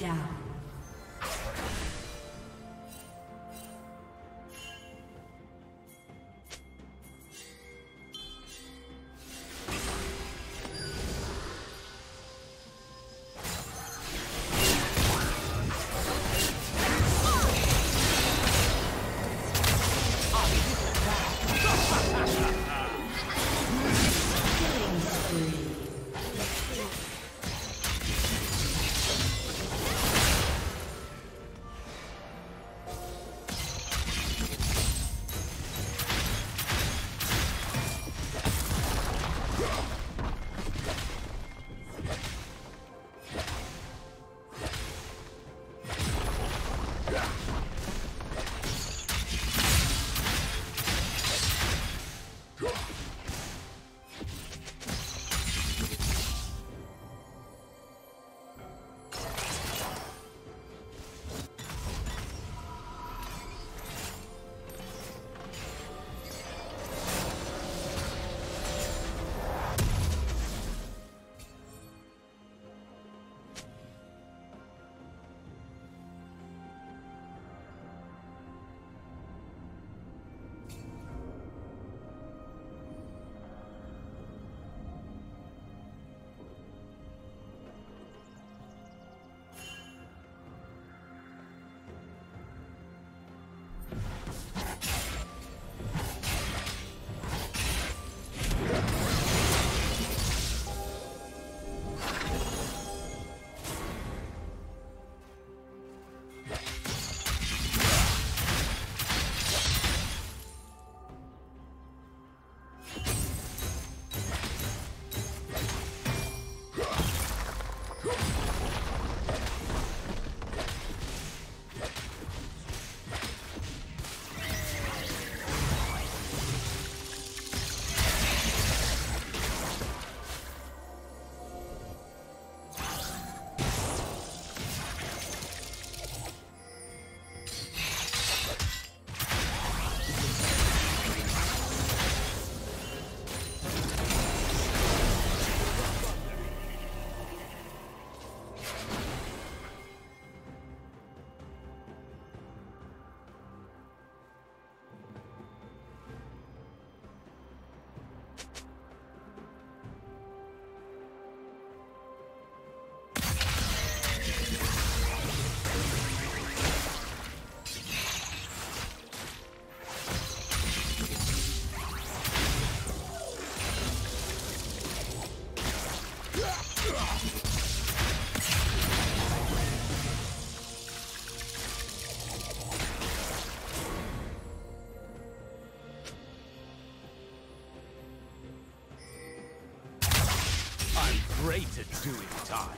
down. Do it time.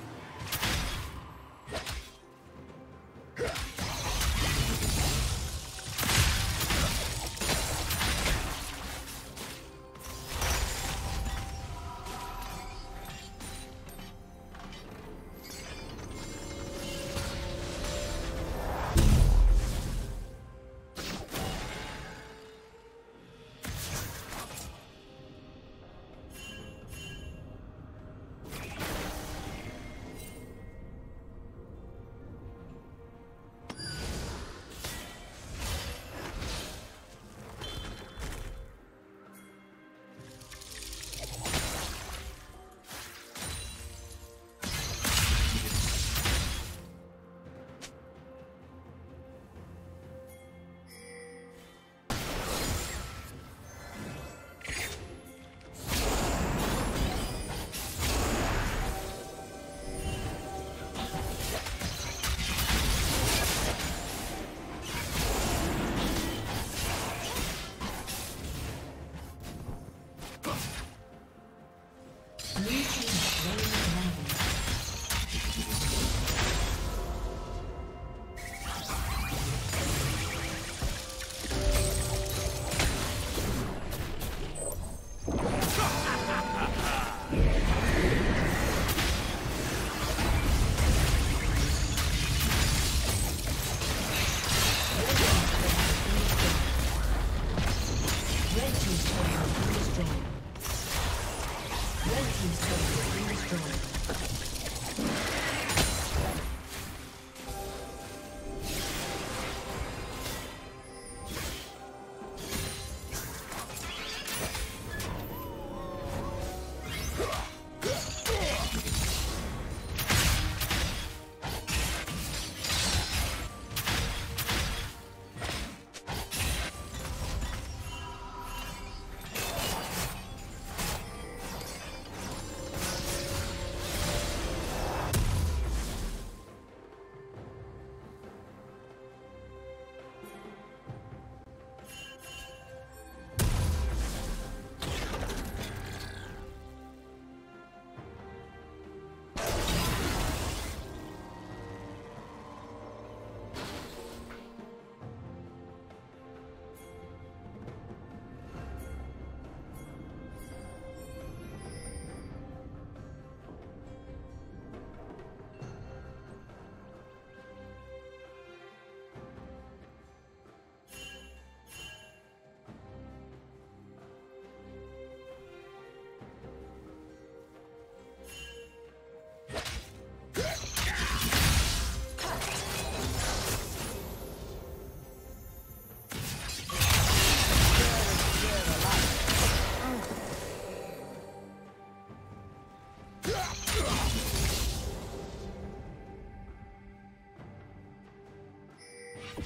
Red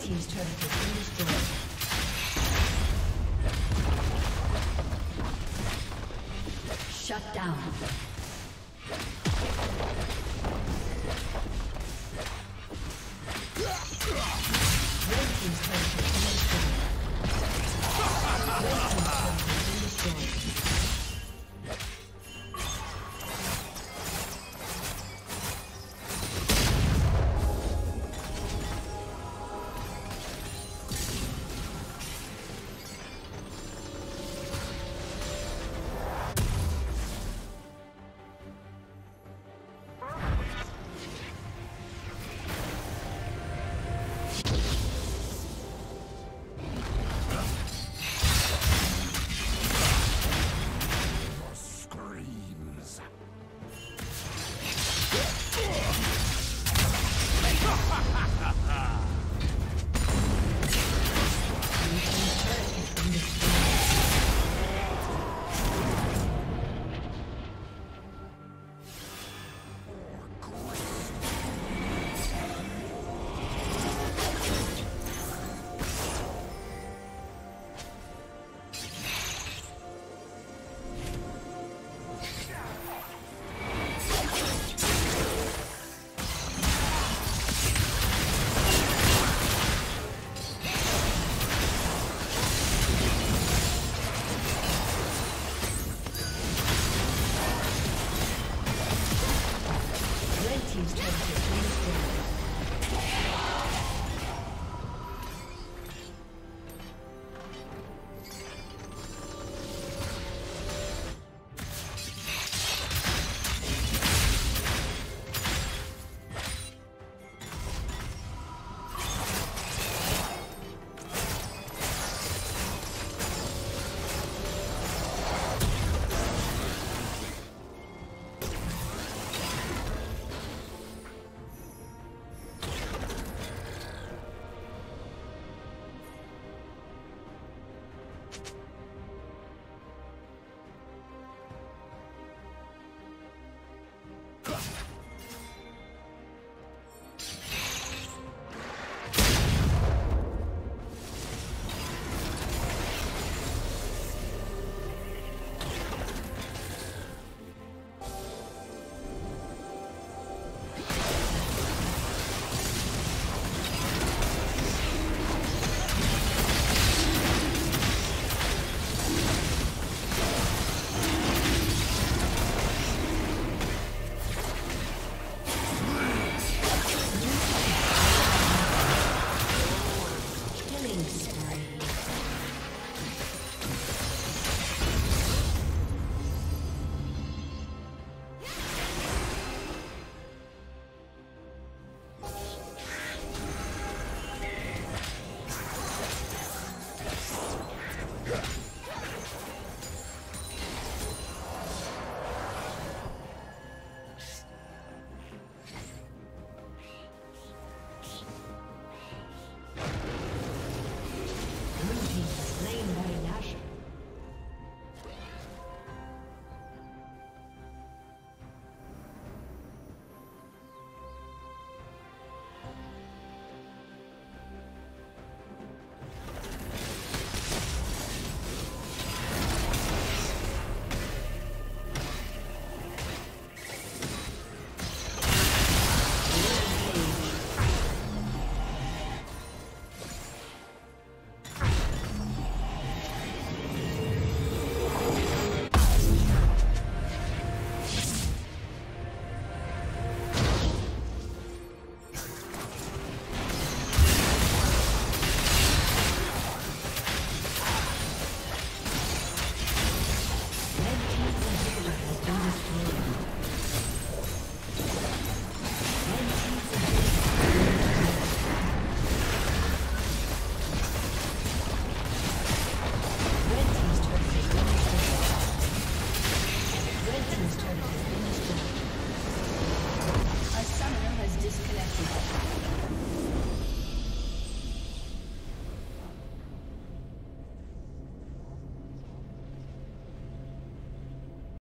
team's turret has been destroyed. Shut down. Red team's turret has been destroyed.